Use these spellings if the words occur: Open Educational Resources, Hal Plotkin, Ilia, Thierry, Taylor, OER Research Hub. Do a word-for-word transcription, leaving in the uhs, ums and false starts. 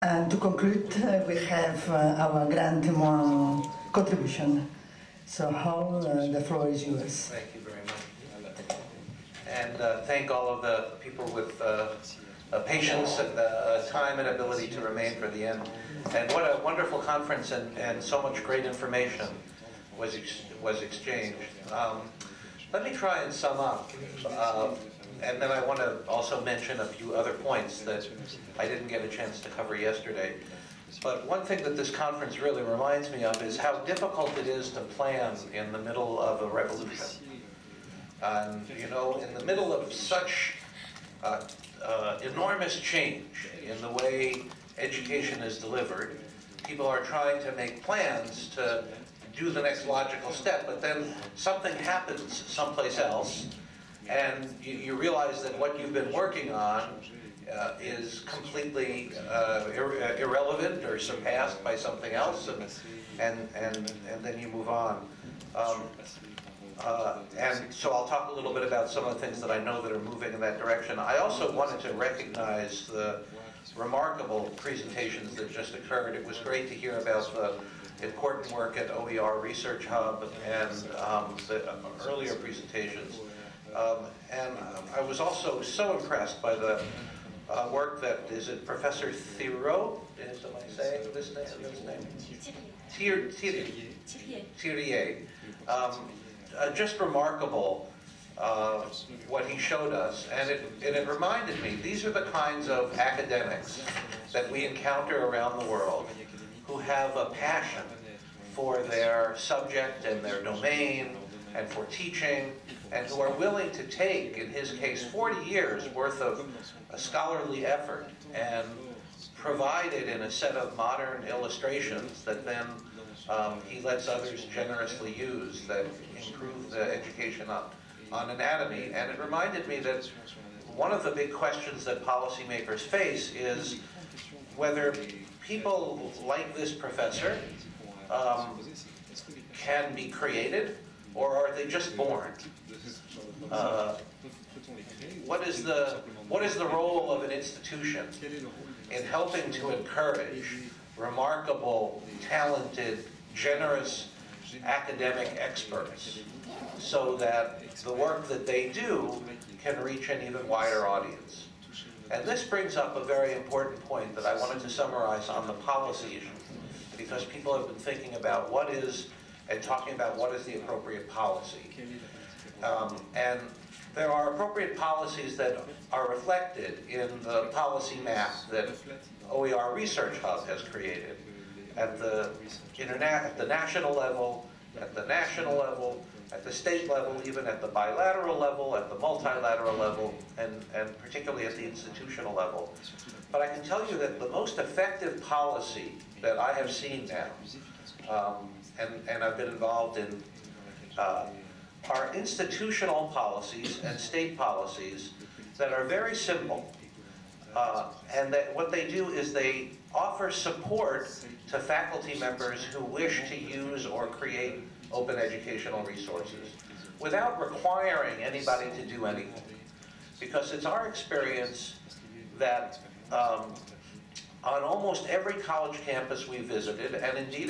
And to conclude, uh, we have uh, our grand moral contribution. So, Hal, uh, the floor is yours. Thank you very much. And uh, thank all of the people with uh, uh, patience and uh, time and ability to remain for the end. And what a wonderful conference, and, and so much great information was, ex was exchanged. Um, let me try and sum up. Uh, And then I want to also mention a few other points that I didn't get a chance to cover yesterday. But one thing that this conference really reminds me of is how difficult it is to plan in the middle of a revolution. And, you know, in the middle of such uh, uh, enormous change in the way education is delivered, people are trying to make plans to do the next logical step, but then something happens someplace else, and you, you realize that what you've been working on uh, is completely uh, ir irrelevant or surpassed by something else, and and and, and then you move on. Um, uh, and so I'll talk a little bit about some of the things that I know that are moving in that direction. I also wanted to recognize the remarkable presentations that just occurred. It was great to hear about the important work at O E R Research Hub and um, the earlier presentations. Um, and um, I was also so impressed by the uh, work that, is it Professor Thierry? Did somebody say this name? This name? Thierry. Thierry. Um, uh, just remarkable uh, what he showed us. And it, and it reminded me, these are the kinds of academics that we encounter around the world who have a passion for their subject and their domain and for teaching, and who are willing to take, in his case, forty years worth of a scholarly effort and provide it in a set of modern illustrations that then um, he lets others generously use that improve the education on, on anatomy. And it reminded me that one of the big questions that policymakers face is whether people like this professor um, can be created, or are they just born? Uh, what is the what is the role of an institution in helping to encourage remarkable, talented, generous academic experts so that the work that they do can reach an even wider audience? And this brings up a very important point that I wanted to summarize on the policy issue, because people have been thinking about what is and talking about what is the appropriate policy. Um, and there are appropriate policies that are reflected in the policy map that O E R Research Hub has created at the, interna at the national level, at the national level, at the state level, even at the bilateral level, at the multilateral level, and, and particularly at the institutional level. But I can tell you that the most effective policy that I have seen now, um, And, and I've been involved in uh, are institutional policies and state policies that are very simple. Uh, and that what they do is they offer support to faculty members who wish to use or create open educational resources without requiring anybody to do anything. Because it's our experience that um, on almost every college campus we visited, and indeed